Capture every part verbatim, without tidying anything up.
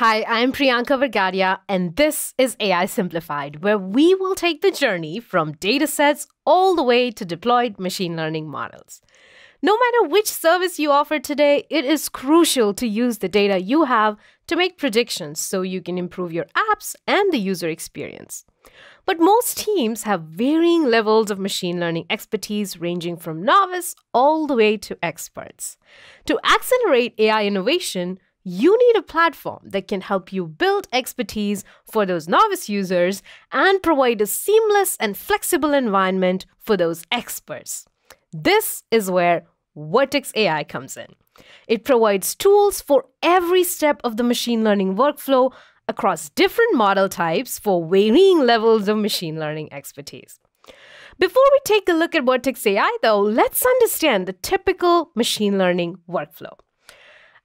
Hi, I'm Priyanka Vergadia, and this is A I Simplified, where we will take the journey from datasets all the way to deployed machine learning models. No matter which service you offer today, it is crucial to use the data you have to make predictions so you can improve your apps and the user experience. But most teams have varying levels of machine learning expertise ranging from novice all the way to experts. To accelerate A I innovation, you need a platform that can help you build expertise for those novice users and provide a seamless and flexible environment for those experts. This is where Vertex A I comes in. It provides tools for every step of the machine learning workflow across different model types for varying levels of machine learning expertise. Before we take a look at Vertex A I, though, let's understand the typical machine learning workflow.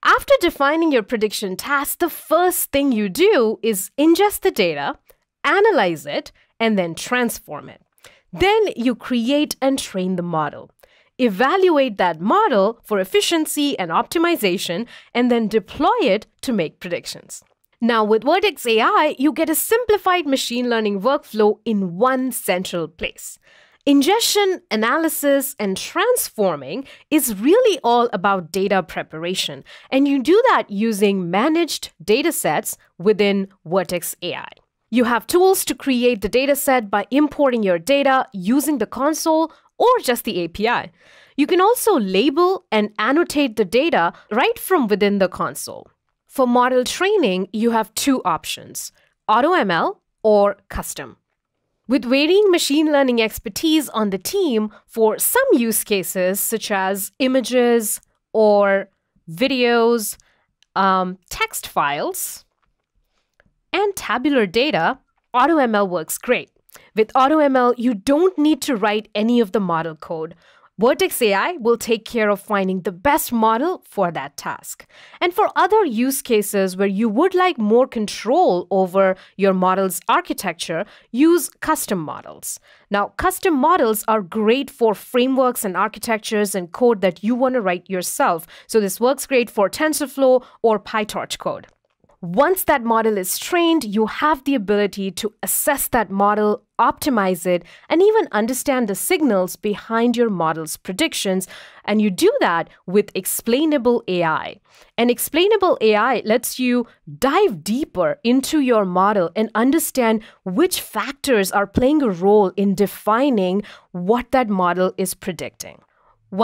After defining your prediction task, the first thing you do is ingest the data, analyze it, and then transform it. Then you create and train the model. Evaluate that model for efficiency and optimization, and then deploy it to make predictions. Now with Vertex A I, you get a simplified machine learning workflow in one central place. Ingestion, analysis, and transforming is really all about data preparation, and you do that using managed datasets within Vertex A I. You have tools to create the dataset by importing your data using the console or just the A P I. You can also label and annotate the data right from within the console. For model training, you have two options: AutoML or custom. With varying machine learning expertise on the team, for some use cases such as images or videos, um, text files, and tabular data, AutoML works great. With AutoML, you don't need to write any of the model code. Vertex A I will take care of finding the best model for that task. And for other use cases where you would like more control over your model's architecture, use custom models. Now, custom models are great for frameworks and architectures and code that you want to write yourself. So this works great for TensorFlow or PyTorch code. Once that model is trained, you have the ability to assess that model, optimize it, and even understand the signals behind your model's predictions. And you do that with explainable A I. And explainable A I lets you dive deeper into your model and understand which factors are playing a role in defining what that model is predicting.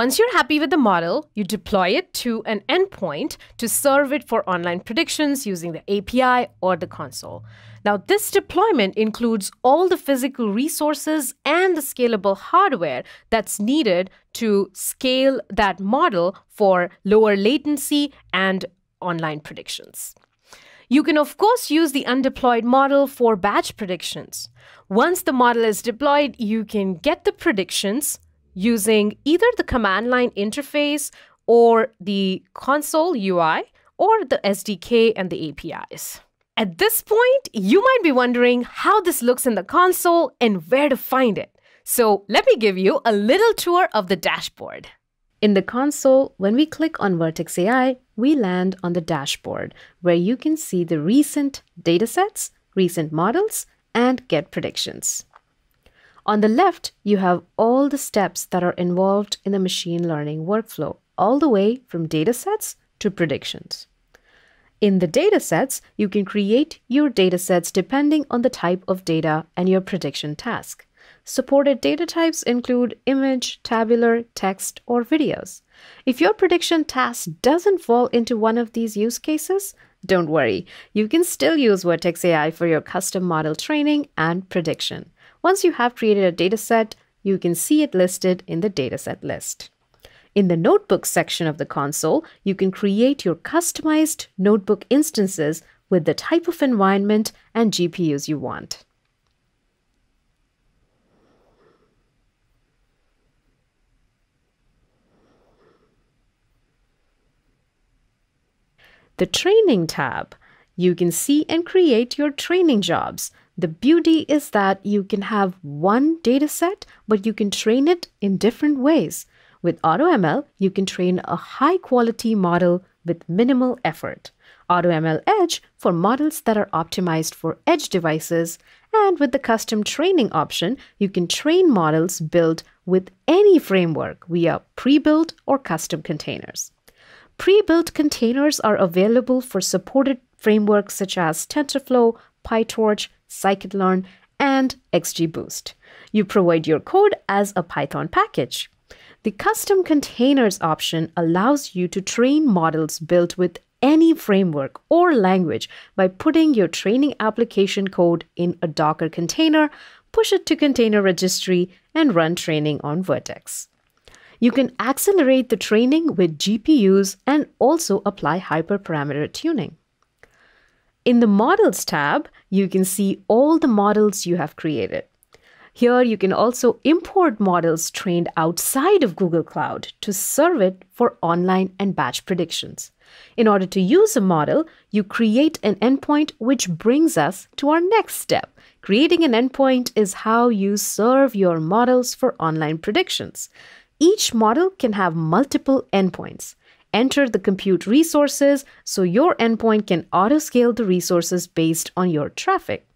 Once you're happy with the model, you deploy it to an endpoint to serve it for online predictions using the A P I or the console. Now, this deployment includes all the physical resources and the scalable hardware that's needed to scale that model for lower latency and online predictions. You can, of course, use the undeployed model for batch predictions. Once the model is deployed, you can get the predictions using either the command line interface or the console U I or the S D K and the A P Is. At this point, you might be wondering how this looks in the console and where to find it. So let me give you a little tour of the dashboard. In the console, when we click on Vertex A I, we land on the dashboard where you can see the recent datasets, recent models, and get predictions. On the left, you have all the steps that are involved in the machine learning workflow, all the way from datasets to predictions. In the datasets, you can create your datasets depending on the type of data and your prediction task. Supported data types include image, tabular, text, or videos. If your prediction task doesn't fall into one of these use cases, don't worry. You can still use Vertex A I for your custom model training and prediction. Once you have created a dataset, you can see it listed in the dataset list. In the notebook section of the console, you can create your customized notebook instances with the type of environment and G P Us you want. The training tab, you can see and create your training jobs. The beauty is that you can have one dataset, but you can train it in different ways. With AutoML, you can train a high-quality model with minimal effort. AutoML Edge for models that are optimized for edge devices. And with the custom training option, you can train models built with any framework via pre-built or custom containers. Pre-built containers are available for supported frameworks such as TensorFlow, PyTorch, scikit-learn, and XGBoost. You provide your code as a Python package. The custom containers option allows you to train models built with any framework or language by putting your training application code in a Docker container, push it to container registry, and run training on Vertex. You can accelerate the training with G P Us and also apply hyperparameter tuning. In the Models tab, you can see all the models you have created. Here, you can also import models trained outside of Google Cloud to serve it for online and batch predictions. In order to use a model, you create an endpoint, which brings us to our next step. Creating an endpoint is how you serve your models for online predictions. Each model can have multiple endpoints. Enter the compute resources so your endpoint can auto-scale the resources based on your traffic.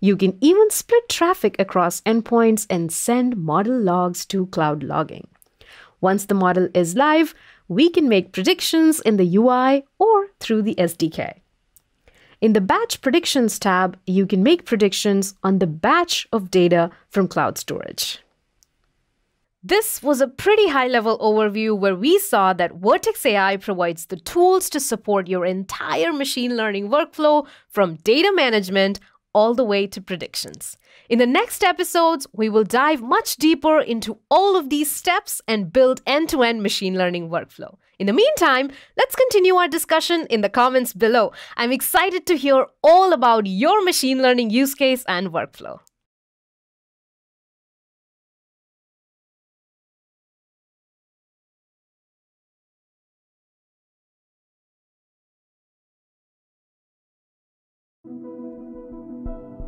You can even split traffic across endpoints and send model logs to cloud logging. Once the model is live, we can make predictions in the U I or through the S D K. In the Batch Predictions tab, you can make predictions on the batch of data from cloud storage. This was a pretty high-level overview where we saw that Vertex A I provides the tools to support your entire machine learning workflow from data management all the way to predictions. In the next episodes, we will dive much deeper into all of these steps and build end-to-end machine learning workflow. In the meantime, let's continue our discussion in the comments below. I'm excited to hear all about your machine learning use case and workflow. Thank you.